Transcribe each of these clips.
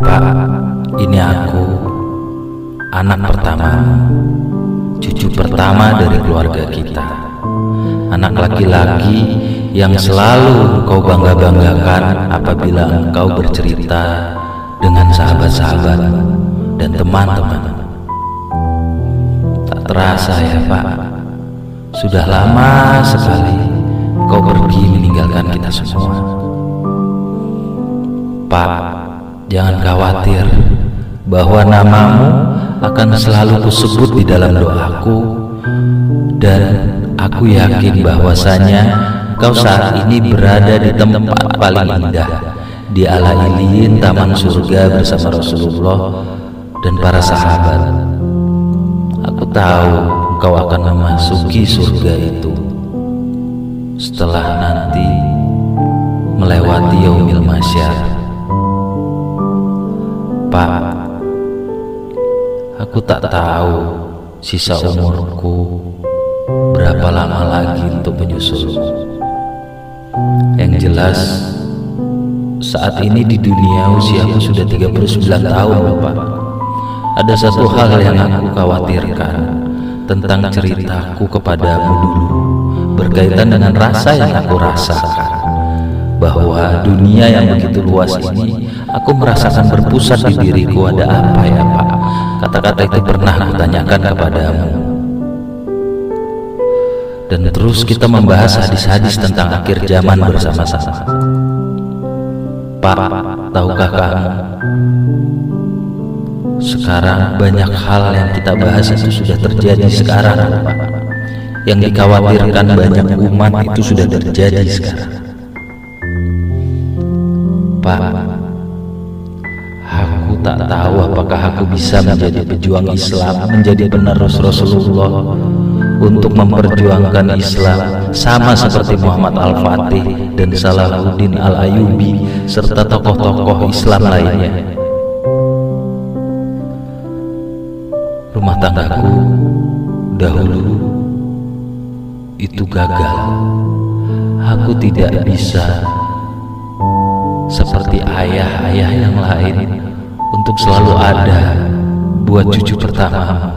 Pak, ini aku, anak pertama, cucu pertama dari keluarga kita. Anak laki-laki yang selalu engkau bangga-banggakan apabila engkau bercerita dengan sahabat-sahabat dan teman-teman. Tak terasa ya Pak, sudah lama sekali kau pergi meninggalkan kita semua. Pak, jangan khawatir bahwa namamu akan selalu kusebut di dalam doaku, dan aku yakin bahwasanya kau saat ini berada di tempat paling indah, di Ala Illiyyin, taman surga bersama Rasulullah dan para sahabat. Aku tahu engkau akan memasuki surga itu setelah nanti melewati Yaumil Mahsyar. Pak, aku tak tahu sisa umurku berapa lama lagi untuk menyusul. Yang jelas saat ini di dunia usiaku sudah 39 tahun, Pak. Ada satu hal yang aku khawatirkan tentang ceritaku kepadamu dulu, berkaitan dengan rasa yang aku rasakan, bahwa dunia yang begitu luas ini aku merasakan berpusat di diriku. Ada apa ya Pak? Kata-kata itu pernah aku tanyakan kepadamu. Dan terus kita membahas hadis-hadis tentang akhir zaman bersama-sama. Pak, tahukah kamu, sekarang banyak hal yang kita bahas itu sudah terjadi sekarang, Pak. Yang dikhawatirkan banyak umat itu sudah terjadi sekarang. Pak, aku tak tahu apakah aku bisa menjadi pejuang Islam, menjadi penerus Rasulullah untuk memperjuangkan Islam sama seperti Muhammad Al-Fatih dan Salahuddin Al-Ayubi serta tokoh-tokoh Islam lainnya. Rumah tanggaku dahulu itu gagal. Aku tidak bisa seperti ayah-ayah yang lain untuk selalu ada buat cucu pertama.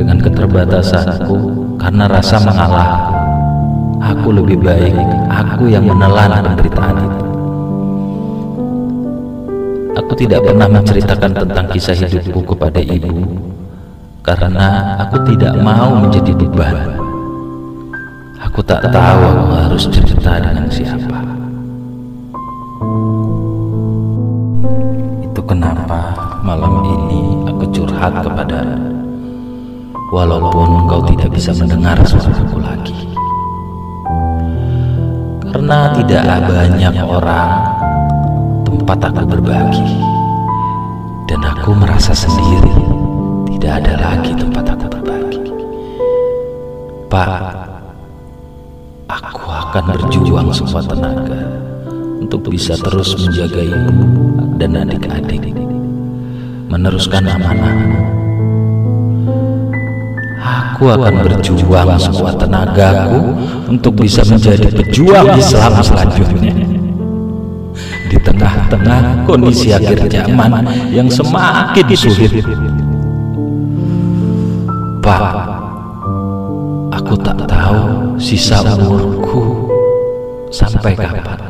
Dengan keterbatasanku karena rasa mengalah, aku lebih baik aku yang menelan penderitaan itu. Aku tidak pernah menceritakan tentang kisah hidupku kepada ibu karena aku tidak mau menjadi beban. Aku tak tahu aku harus cerita dengan siapa. Itu kenapa malam ini aku curhat kepadamu. Walaupun engkau tidak bisa mendengar suaraku lagi, karena tidak banyak orang tempat aku berbagi, dan aku merasa sendiri. Tidak ada lagi tempat aku berbagi. Pak, aku akan berjuang sekuat tenaga untuk bisa terus menjaga ibu dan adik-adik, meneruskan amanahmu. Aku akan berjuang sekuat tenagaku untuk bisa menjadi pejuang Islam selanjutnya. Di tengah-tengah kondisi akhir zaman yang semakin sulit, Pak, aku tak tahu sisa umurku sampai kapan.